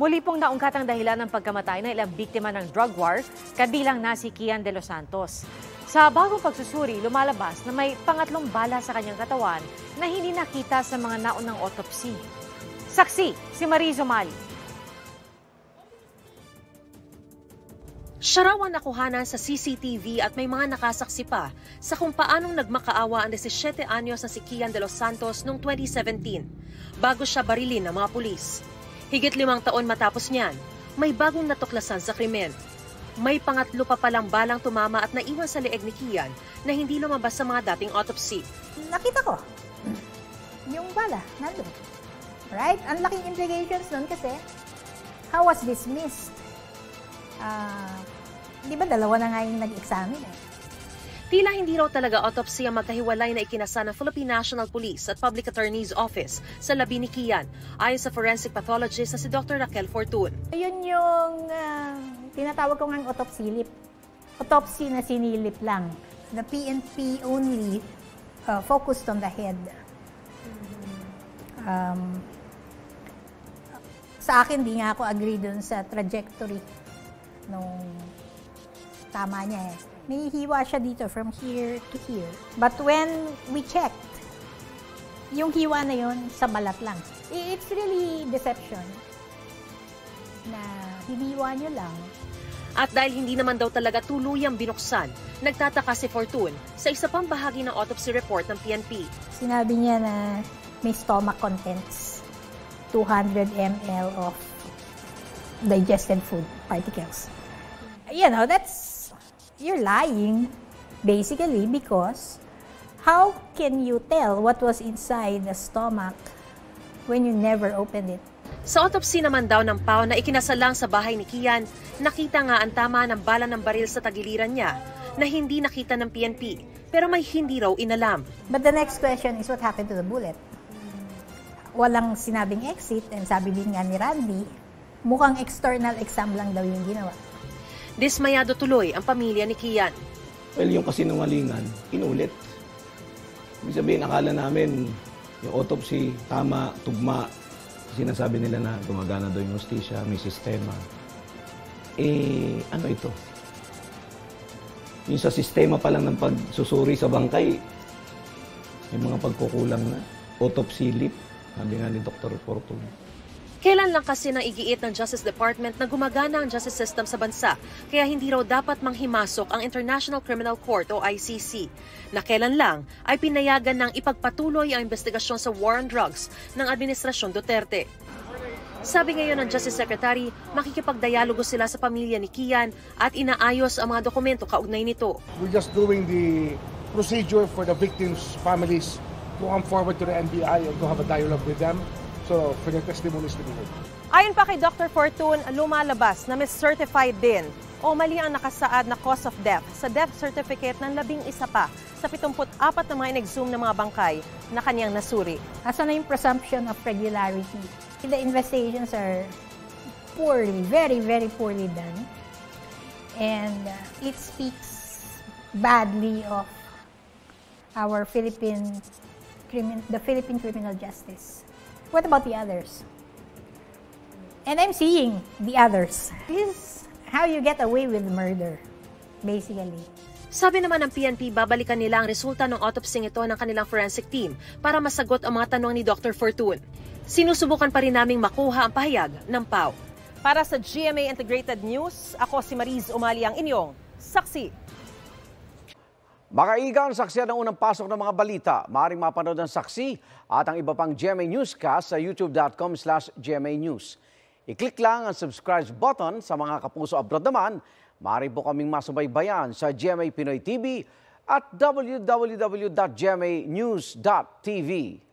Muli pong naungkat ang dahilan ng pagkamatay ng ilang biktima ng drug war, kabilang na si Kian delos Santos. Sa bagong pagsusuri, lumalabas na may pangatlong bala sa kanyang katawan na hindi nakita sa mga naunang autopsy. Saksi, si Mariz Umali. Siya raw ang nakuhanan sa CCTV at may mga nakasaksi pa sa kung paanong nagmakaawa ang 17 anyos na si Kian delos Santos noong 2017 bago siya barilin ng mga pulis. Higit 5 taon matapos niyan, may bagong natuklasan sa krimen. May pangatlo pa palang balang tumama at naiwan sa leeg ni Kian na hindi lumabas sa mga dating autopsy. Nakita ko yung bala, nandun. Right? Ang laking implications nun kasi how was dismissed? Di ba dalawa na nga yung nag-examine eh? Tila hindi raw talaga autopsy ang magkahiwalay na ikinasa ng Philippine National Police at Public Attorney's Office sa labi ni Kian ayon sa forensic pathologist na si Dr. Raquel Fortune. Yun yung tinatawag ko ngang autopsilip. Autopsy na sinilip lang. The PNP only focused on the head. Sa akin, di nga ako agree dun sa trajectory nung tama niya eh. Nahihiwa siya dito from here to here. But when we checked, yung hiwa na yun sa balat lang. It's really deception na hiniwa niyo lang. At dahil hindi naman daw talaga tuluyang binuksan, nagtataka si Fortune sa isa pang bahagi ng autopsy report ng PNP. Sinabi niya na may stomach contents, 200 ml of digested food particles. You know, that's, you're lying basically because how can you tell what was inside the stomach when you never opened it? Sa autopsy naman daw ng PAO na ikinasalang sa bahay ni Kian, nakita nga ang tama ng bala ng baril sa tagiliran niya na hindi nakita ng PNP pero may hindi raw inalam. But the next question is what happened to the bullet? Walang sinabing exit, and sabi din nga ni Randy, mukhang external exam lang daw yung ginawa. Dismayado tuloy ang pamilya ni Kian. Well, yung kasinungalingan, inulit. Ibig sabihin, akala namin yung autopsy, tama, tugma. Sinasabi nila na gumagana daw yung hostisya, may sistema. Eh, ano ito? Yung sa sistema pa lang ng pagsusuri sa bangkay, yung mga pagkukulang na, autopsy lip. Sabi nga ni Dr. Fortune. Kailan lang kasi nang igiit ng Justice Department na gumagana ang justice system sa bansa, kaya hindi raw dapat manghimasok ang International Criminal Court o ICC, na kailan lang ay pinayagan ng ipagpatuloy ang investigasyon sa war on drugs ng Administrasyon Duterte. Sabi ngayon ng Justice Secretary, makikipagdialogo sila sa pamilya ni Kian at inaayos ang mga dokumento kaugnay nito. We're just doing the procedure for the victims' families to come forward to the NBI and to have a dialogue with them. So, for the testimonies to be heard. Ayon pa kay Dr. Fortune, lumalabas na mis-certified din o mali ang nakasaad na cause of death sa death certificate ng 11 pa sa 74 na mga in-exhume ng mga bangkay na kaniyang nasuri. Asa na yung presumption of regularity? The investigations are poorly, very, very poorly done. And it speaks badly of our the Philippine criminal justice. What about the others? And I'm seeing the others. This is how you get away with murder, basically. Sabi naman ng PNP, babalikan nila ang resulta ng autopsy ito ng kanilang forensic team para masagot ang mga tanong ni Dr. Fortune. Sinusubukan pa rin naming makuha ang pahayag ng PAO. Para sa GMA Integrated News, ako si Mariz Umali, ang inyong saksi. Makaigang saksi ng unang pasok ng mga balita. Maaaring mapanood ang saksi at ang iba pang GMA Newscast sa youtube.com/GMA News. I-click lang ang subscribe button. Sa mga kapuso abroad naman, maaari po kaming masubaybayan sa GMA Pinoy TV at www.gmanews.tv.